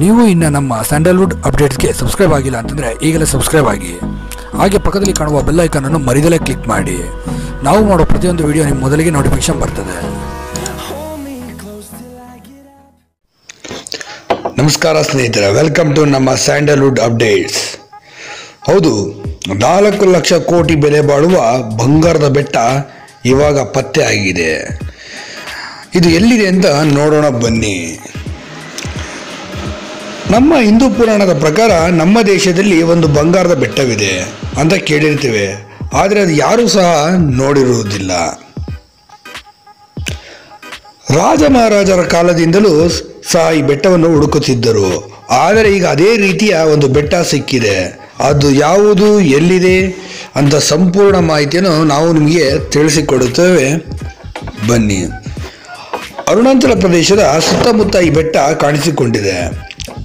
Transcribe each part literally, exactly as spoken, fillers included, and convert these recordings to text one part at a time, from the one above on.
ನೀವು ಇನ್ನ ನಮ್ಮ ಸ್ಯಾಂಡಲ್ವುಡ್ ಅಪ್ಡೇಟ್ಸ್ಗೆ ಸಬ್ಸ್ಕ್ರೈಬ್ ಆಗಿಲ್ಲ ಅಂತಂದ್ರೆ ಈಗಲೇ ಸಬ್ಸ್ಕ್ರೈಬ್ ಆಗಿ, ಹಾಗೆ ಪಕ್ಕದಲ್ಲಿ ಕಾಣುವ ಬೆಲ್ ಐಕಾನ್ ಅನ್ನು ಮರಿದಲೇ ಕ್ಲಿಕ್ ಮಾಡಿ. ನಾವು ಮಾಡೋ ಪ್ರತಿಯೊಂದು ವಿಡಿಯೋ ನಿಮ್ಮ ಮೊದಲಿಗೆ ನೋಟಿಫಿಕೇಶನ್ ಬರ್ತದೆ. ನಮಸ್ಕಾರ ಸ್ನೇಹಿತರೆ, ವೆಲ್ಕಮ್ ಟು ನಮ್ಮ ಸ್ಯಾಂಡಲ್ವುಡ್ ಅಪ್ಡೇಟ್ಸ್. ಹೌದು, ನಾಲ್ಕು ಲಕ್ಷ ಕೋಟಿ ಬೆಲೆ ಬಾಳುವ ಬಂಗಾರದ ಬೆಟ್ಟ ಇವಾಗ ಪತ್ತೆ ಆಗಿದೆ. ಇದು ಎಲ್ಲಿದೆ ಅಂತ ನೋಡೋಣ ಬನ್ನಿ. ನಮ್ಮ ಹಿಂದೂ ಪುರಾಣದ ಪ್ರಕಾರ ನಮ್ಮ ದೇಶದಲ್ಲಿ ಒಂದು ಬಂಗಾರದ ಬೆಟ್ಟವಿದೆ ಅಂತ ಕೇಳಿರ್ತೇವೆ, ಆದರೆ ಅದು ಯಾರೂ ಸಹ ನೋಡಿರುವುದಿಲ್ಲ. ರಾಜ ಮಹಾರಾಜರ ಕಾಲದಿಂದಲೂ ಸಹ ಈ ಬೆಟ್ಟವನ್ನು ಹುಡುಕುತ್ತಿದ್ದರು, ಆದರೆ ಈಗ ಅದೇ ರೀತಿಯ ಒಂದು ಬೆಟ್ಟ ಸಿಕ್ಕಿದೆ. ಅದು ಯಾವುದು, ಎಲ್ಲಿದೆ ಅಂತ ಸಂಪೂರ್ಣ ಮಾಹಿತಿಯನ್ನು ನಾವು ನಿಮಗೆ ತಿಳಿಸಿಕೊಡುತ್ತೇವೆ, ಬನ್ನಿ. ಅರುಣಾಚಲ ಪ್ರದೇಶದ ಸುತ್ತಮುತ್ತ ಈ ಬೆಟ್ಟ ಕಾಣಿಸಿಕೊಂಡಿದೆ.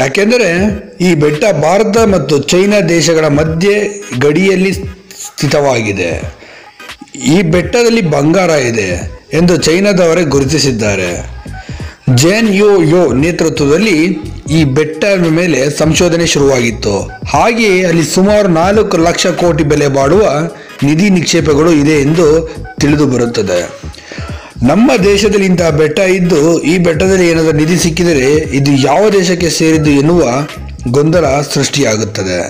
ಯಾಕೆಂದರೆ ಈ ಬೆಟ್ಟ ಭಾರತ ಮತ್ತು ಚೈನಾ ದೇಶಗಳ ಮಧ್ಯೆ ಗಡಿಯಲ್ಲಿ ಸ್ಥಿತವಾಗಿದೆ. ಈ ಬೆಟ್ಟದಲ್ಲಿ ಬಂಗಾರ ಇದೆ ಎಂದು ಚೈನಾದವರೇ ಗುರುತಿಸಿದ್ದಾರೆ. ಜೆನ್ ಯೋ ಯೋ ನೇತೃತ್ವದಲ್ಲಿ ಈ ಬೆಟ್ಟದ ಮೇಲೆ ಸಂಶೋಧನೆ ಶುರುವಾಗಿತ್ತು. ಹಾಗೆಯೇ ಅಲ್ಲಿ ಸುಮಾರು ನಾಲ್ಕು ಲಕ್ಷ ಕೋಟಿ ಬೆಲೆ ಬಾಳುವ ನಿಧಿ ನಿಕ್ಷೇಪಗಳು ಇದೆ ಎಂದು ತಿಳಿದು ಬರುತ್ತದೆ. ನಮ್ಮ ದೇಶದಲ್ಲಿ ಇಂತಹ ಬೆಟ್ಟ ಇದ್ದು ಈ ಬೆಟ್ಟದಲ್ಲಿ ಏನಾದರೂ ನಿಧಿ ಸಿಕ್ಕಿದರೆ ಇದು ಯಾವ ದೇಶಕ್ಕೆ ಸೇರಿದ್ದು ಎನ್ನುವ ಗೊಂದಲ ಸೃಷ್ಟಿಯಾಗುತ್ತದೆ.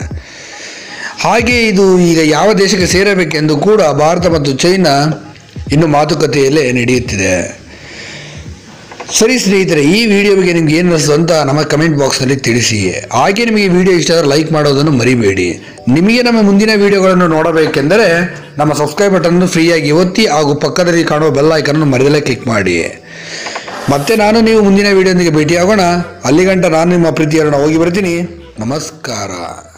ಹಾಗೆಯೇ ಇದು ಈಗ ಯಾವ ದೇಶಕ್ಕೆ ಸೇರಬೇಕೆಂದು ಕೂಡ ಭಾರತ ಮತ್ತು ಚೈನಾ ಇನ್ನು ಮಾತುಕತೆಯಲ್ಲೇ ನಡೆಯುತ್ತಿದೆ. ಸರಿ ಸ್ನೇಹಿತರೆ, ಈ ವಿಡಿಯೋ ಬಗ್ಗೆ ನಿಮ್ಗೆ ಏನು ಅನಿಸ್ತು ಅಂತ ನಮ್ಮ ಕಮೆಂಟ್ ಬಾಕ್ಸ್ನಲ್ಲಿ ತಿಳಿಸಿ. ಹಾಗೆ ನಿಮಗೆ ವಿಡಿಯೋ ಇಷ್ಟ ಆದರೆ ಲೈಕ್ ಮಾಡೋದನ್ನು ಮರಿಬೇಡಿ. ನಿಮಗೆ ನಮ್ಮ ಮುಂದಿನ ವಿಡಿಯೋಗಳನ್ನು ನೋಡಬೇಕೆಂದರೆ ನಮ್ಮ ಸಬ್ಸ್ಕ್ರೈಬ್ ಬಟನ್ನು ಫ್ರೀಯಾಗಿ ಒತ್ತಿ ಹಾಗೂ ಪಕ್ಕದಲ್ಲಿ ಕಾಣುವ ಬೆಲ್ ಐಕನನ್ನು ಮರೆಯಲೇ ಕ್ಲಿಕ್ ಮಾಡಿ. ಮತ್ತೆ ನಾನು ನೀವು ಮುಂದಿನ ವಿಡಿಯೋದೊಂದಿಗೆ ಭೇಟಿಯಾಗೋಣ. ಅಲ್ಲಿಗಂಟ ನಾನು ನಿಮ್ಮ ಪ್ರೀತಿಯನ್ನು ಹೋಗಿ ಬರ್ತೀನಿ. ನಮಸ್ಕಾರ.